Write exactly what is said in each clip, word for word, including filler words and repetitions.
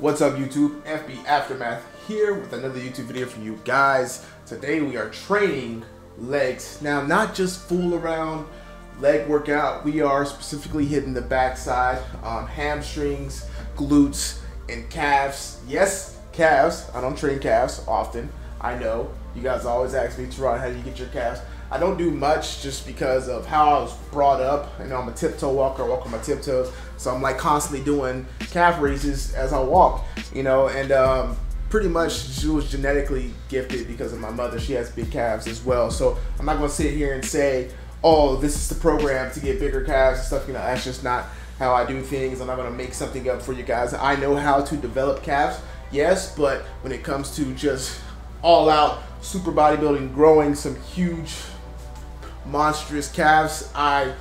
What's up, YouTube? F B Aftermath here with another YouTube video for you guys. Today we are training legs. Now, not just fool around leg workout. We are specifically hitting the backside, um, hamstrings, glutes, and calves. Yes, calves. I don't train calves often. I know you guys always ask me, Terron, how do you get your calves? I don't do much just because of how I was brought up. You know, I'm a tiptoe walker, I walk on my tiptoes. So I'm like constantly doing calf raises as I walk, you know, and um, pretty much she was genetically gifted because of my mother. She has big calves as well. So I'm not gonna sit here and say, oh, this is the program to get bigger calves and stuff. You know, that's just not how I do things. I'm not gonna make something up for you guys. I know how to develop calves, yes, but when it comes to just all out super bodybuilding, growing some huge, monstrous calves, I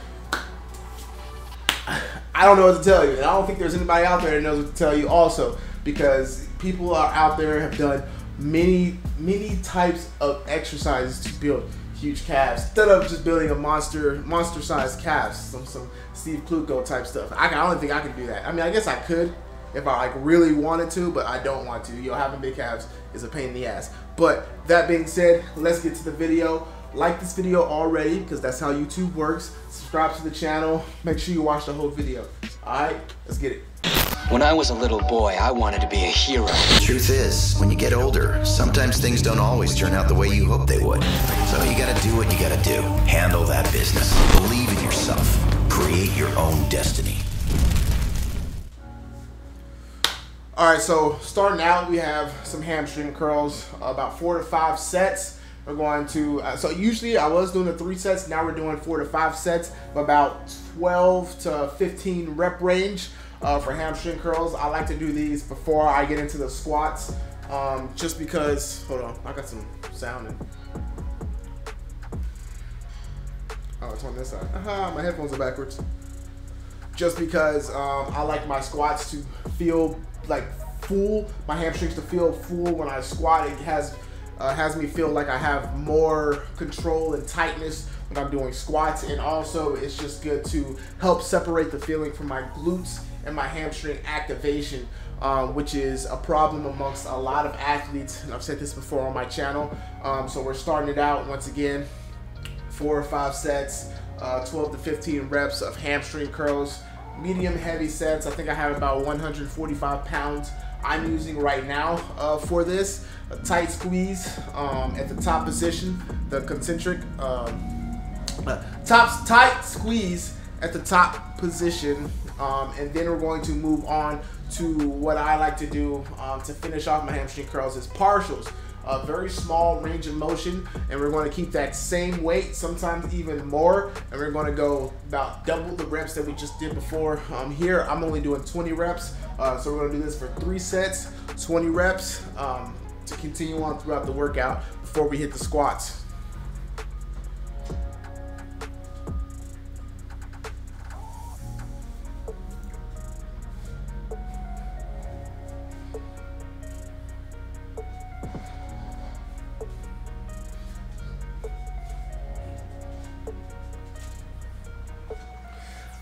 I don't know what to tell you, and I don't think there's anybody out there that knows what to tell you also, because people are out there have done many many types of exercises to build huge calves instead of just building a monster monster sized calves, some some Steve Kluko type stuff. I, I don't think I can do that. I mean, I guess I could if I like really wanted to, but I don't want to. You know, having big calves is a pain in the ass. But that being said, let's get to the video. Like this video already, because that's how YouTube works. Subscribe to the channel. Make sure you watch the whole video. Alright, let's get it. When I was a little boy, I wanted to be a hero. The truth is, when you get older, sometimes things don't always turn out the way you hope they would. So you gotta do what you gotta do. Handle that business. Believe in yourself. Create your own destiny. Alright, so starting out, we have some hamstring curls, about four to five sets. We're going to, uh, so usually I was doing the three sets, now we're doing four to five sets of about twelve to fifteen rep range uh, for hamstring curls. I like to do these before I get into the squats, um, just because, hold on, I got some sound in. Oh, it's on this side. Aha, my headphones are backwards. Just because um, I like my squats to feel like full, my hamstrings to feel full when I squat. It has, Uh, has me feel like I have more control and tightness when I'm doing squats, and also it's just good to help separate the feeling from my glutes and my hamstring activation, uh, which is a problem amongst a lot of athletes, and I've said this before on my channel. Um, so we're starting it out once again, four or five sets, uh, twelve to fifteen reps of hamstring curls, medium heavy sets. I think I have about one hundred forty-five pounds I'm using right now uh, for this. A tight squeeze um, at the top position, the concentric um, uh, top tight squeeze at the top position, um, and then we're going to move on to what I like to do um, to finish off my hamstring curls is partials. A very small range of motion, and we're going to keep that same weight, sometimes even more, and we're going to go about double the reps that we just did before. Um, here I'm only doing twenty reps, uh, so we're going to do this for three sets, twenty reps, um, to continue on throughout the workout before we hit the squats.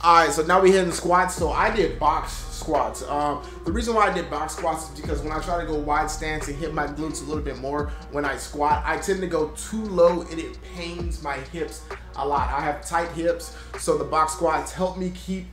Alright, so now we're hitting squats. So I did box squats. Um, the reason why I did box squats is because when I try to go wide stance and hit my glutes a little bit more when I squat, I tend to go too low and it pains my hips a lot. I have tight hips, so the box squats help me keep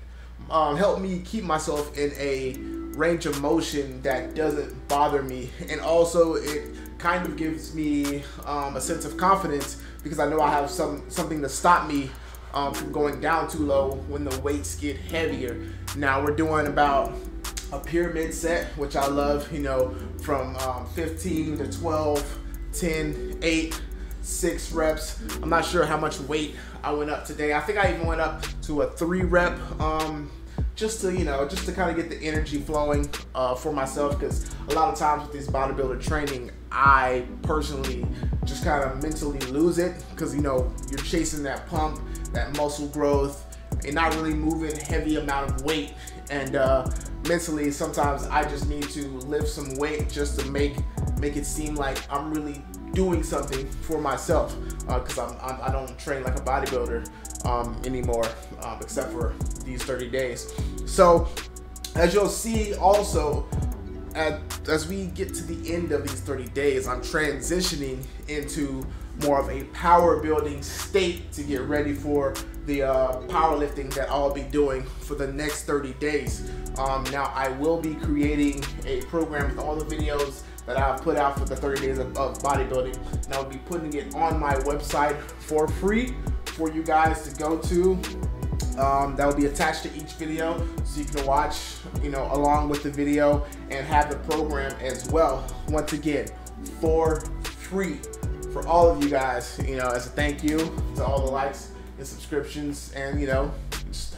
um, help me keep myself in a range of motion that doesn't bother me, and also it kind of gives me um, a sense of confidence because I know I have some something to stop me Um, from going down too low when the weights get heavier. Now we're doing about a pyramid set, which I love, you know, from um, fifteen to twelve, ten, eight, six reps. I'm not sure how much weight I went up today. I think I even went up to a three rep, um, just to, you know, just to kind of get the energy flowing uh, for myself, because a lot of times with this bodybuilder training, I personally just kind of mentally lose it, because, you know, you're chasing that pump, that muscle growth, and not really moving heavy amount of weight, and uh, mentally sometimes I just need to lift some weight just to make make it seem like I'm really doing something for myself, because uh, I'm, I'm I don't train like a bodybuilder um, anymore, um, except for these thirty days. So as you'll see also, at, as we get to the end of these thirty days, I'm transitioning into more of a power building state to get ready for the uh, powerlifting that I'll be doing for the next thirty days. Um, now I will be creating a program with all the videos that I've put out for the thirty days of, of bodybuilding, and I'll be putting it on my website for free for you guys to go to. Um, that will be attached to each video, so you can watch, you know, along with the video and have the program as well. Once again, for free for all of you guys, you know, as a thank you to all the likes and subscriptions, and you know, just,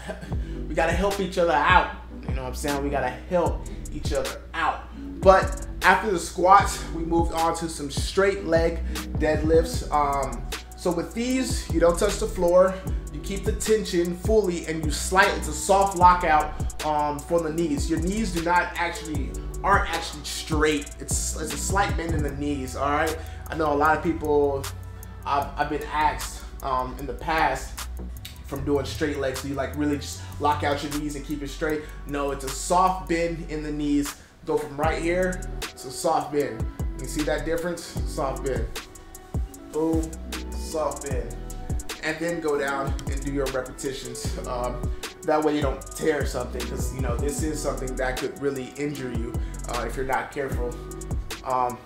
we gotta help each other out. You know what I'm saying? We gotta help each other out. But after the squats, we moved on to some straight leg deadlifts. Um, so with these, you don't touch the floor. You keep the tension fully, and you slide. It's a soft lockout um, for the knees. Your knees do not actually aren't actually straight. It's it's a slight bend in the knees. All right. I know a lot of people. I've, I've been asked um, in the past from doing straight legs, do you like really just lock out your knees and keep it straight? No, it's a soft bend in the knees. Go from right here to soft bend. You see that difference? Soft bend. Boom. Soft bend. And then go down and do your repetitions. Um, that way you don't tear something, because you know this is something that could really injure you uh, if you're not careful. Um,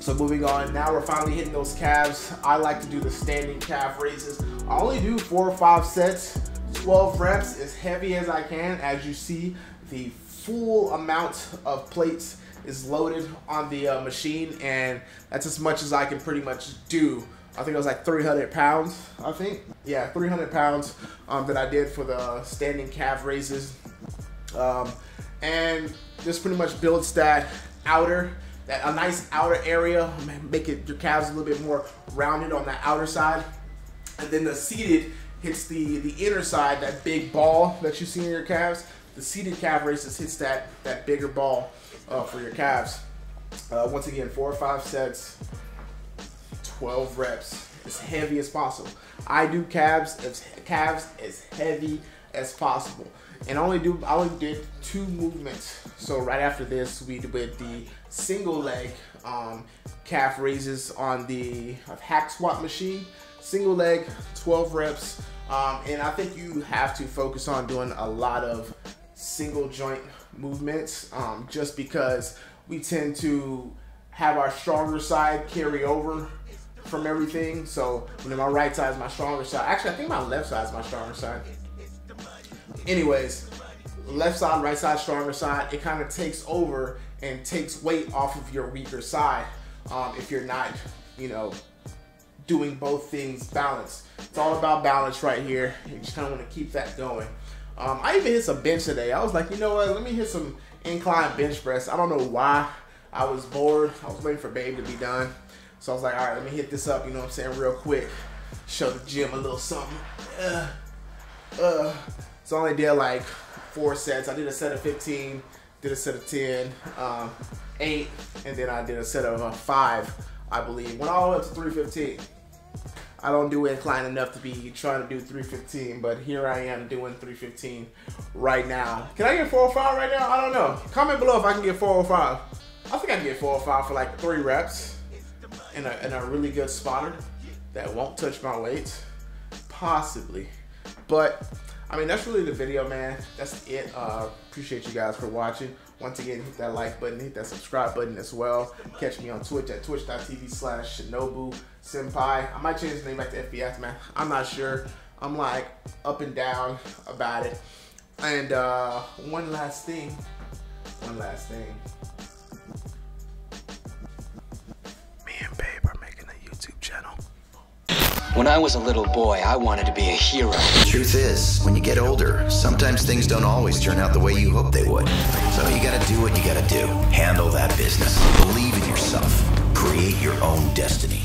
so moving on, now we're finally hitting those calves. I like to do the standing calf raises. I only do four or five sets, twelve reps, as heavy as I can. As you see, the full amount of plates is loaded on the uh, machine, and that's as much as I can pretty much do. I think it was like three hundred pounds, I think. Yeah, three hundred pounds um, that I did for the standing calf raises. Um, and this pretty much builds that outer, that a nice outer area, make it your calves a little bit more rounded on the outer side. And then the seated hits the, the inner side, that big ball that you see in your calves. The seated calf raises hits that, that bigger ball uh, for your calves. Uh, once again, four or five sets. twelve reps, as heavy as possible. I do calves as calves as heavy as possible, and I only do I only did two movements. So right after this, we did the single leg um, calf raises on the hack squat machine. Single leg, twelve reps, um, and I think you have to focus on doing a lot of single joint movements, um, just because we tend to have our stronger side carry over from everything. So you know, my right side is my stronger side. Actually, I think my left side is my stronger side. Anyways, left side, right side, stronger side, it kind of takes over and takes weight off of your weaker side um, if you're not, you know, doing both things balanced. It's all about balance right here. You just kind of want to keep that going. Um, I even hit some bench today. I was like, you know what, let me hit some incline bench press. I don't know why. I was bored. I was waiting for Babe to be done. So I was like, all right, let me hit this up, you know what I'm saying, real quick. Show the gym a little something. Uh, uh. So I only did like four sets. I did a set of fifteen, did a set of ten, um, eight, and then I did a set of uh, five, I believe. Went all the way up to three fifteen. I don't do incline enough to be trying to do three fifteen, but here I am doing three fifteen right now. Can I get four oh five right now? I don't know. Comment below if I can get four oh five. I think I can get four oh five for like three reps. In a, in a really good spotter that won't touch my weights, possibly. But I mean, that's really the video, man. That's it. Uh, appreciate you guys for watching. Once again, hit that like button, hit that subscribe button as well. Catch me on Twitch at twitch dot t v slash shinobu senpai. I might change the name back to F B Aftermath. I'm not sure. I'm like up and down about it. And uh, one last thing. One last thing. When I was a little boy, I wanted to be a hero. The truth is, when you get older, sometimes things don't always turn out the way you hope they would. So you gotta do what you gotta do. Handle that business. Believe in yourself. Create your own destiny.